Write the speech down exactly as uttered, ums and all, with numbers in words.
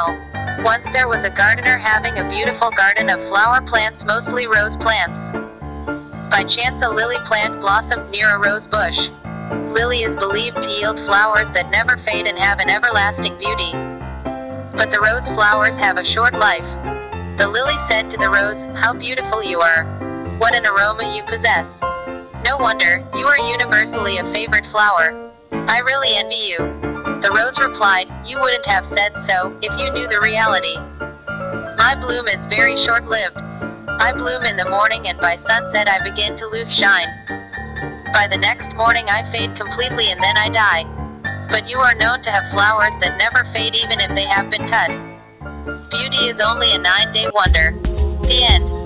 journal. Once there was a gardener having a beautiful garden of flower plants, mostly rose plants. By chance, a lily plant blossomed near a rose bush. Lily is believed to yield flowers that never fade and have an everlasting beauty. But the rose flowers have a short life. The lily said to the rose, "How beautiful you are! What an aroma you possess! No wonder, you are universally a favorite flower. I really envy you." The rose replied, "You wouldn't have said so, if you knew the reality. My bloom is very short-lived. I bloom in the morning and by sunset I begin to lose shine. By the next morning I fade completely and then I die. But you are known to have flowers that never fade even if they have been cut. Beauty is only a nine-day wonder." The end.